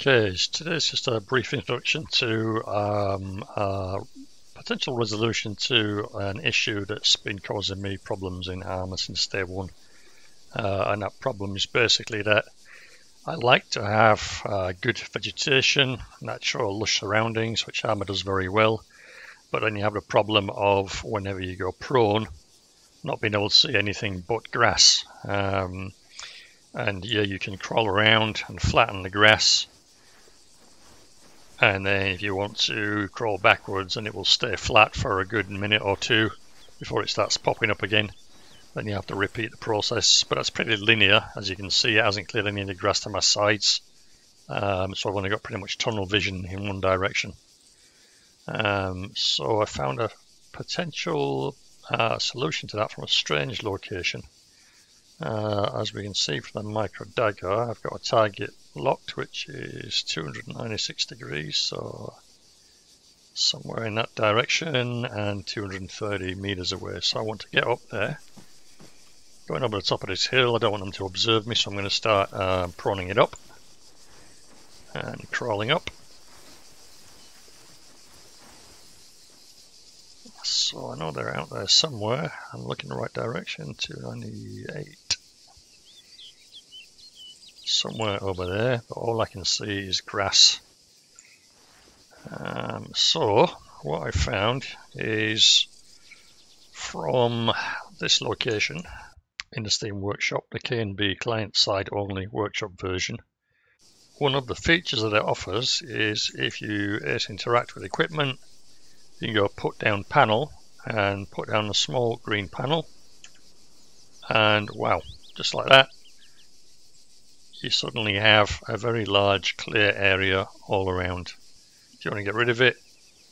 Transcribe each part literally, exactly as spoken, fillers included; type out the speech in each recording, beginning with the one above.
Okay, so today's just a brief introduction to um, a potential resolution to an issue that's been causing me problems in Arma since day one. Uh, and that problem is basically that I like to have uh, good vegetation, natural lush surroundings, which Arma does very well. But then you have the problem of whenever you go prone, not being able to see anything but grass. Um, and yeah, you can crawl around and flatten the grass. And then if you want to crawl backwards and it will stay flat for a good minute or two before it starts popping up again, then you have to repeat the process. But that's pretty linear. As you can see, it hasn't cleared any of the grass to my sides. Um, so I've only got pretty much tunnel vision in one direction. Um, so I found a potential uh, solution to that from a strange location. Uh, as we can see from the micro dagger, I've got a target locked, which is two hundred ninety-six degrees, so somewhere in that direction, and two hundred thirty meters away. So I want to get up there, going over the top of this hill. I don't want them to observe me, so I'm going to start uh, proning it up and crawling up. So I know they're out there somewhere. I'm looking the right direction, two ninety-eight. Somewhere over there, but all I can see is grass. Um, so what I found is from this location in the Steam Workshop, the K and B client-side only workshop version, one of the features that it offers is if you interact with equipment, you can go put down panel and put down the small green panel, and wow, just like that, you suddenly have a very large clear area all around. If you want to get rid of it,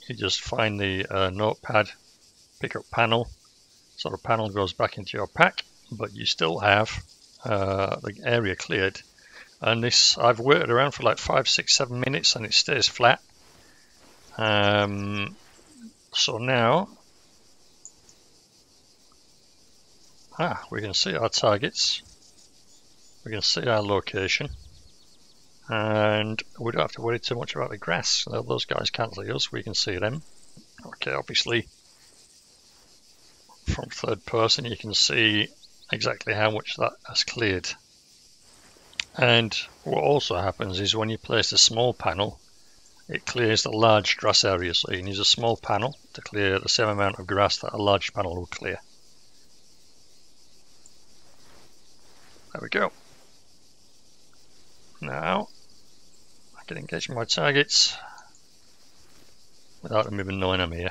you just find the uh, notepad, pick up panel, so the panel goes back into your pack, but you still have uh, the area cleared. And this, I've worked around for like five, six, seven minutes and it stays flat. Um, so now, ah, we can see our targets. We can see our location, and we don't have to worry too much about the grass. Now, those guys can't see us, we can see them. Okay, obviously, from third person, you can see exactly how much that has cleared. And what also happens is when you place a small panel, it clears the large grass area. So you can use a small panel to clear the same amount of grass that a large panel will clear. There we go. Now, I can engage my targets without them even knowing I'm here.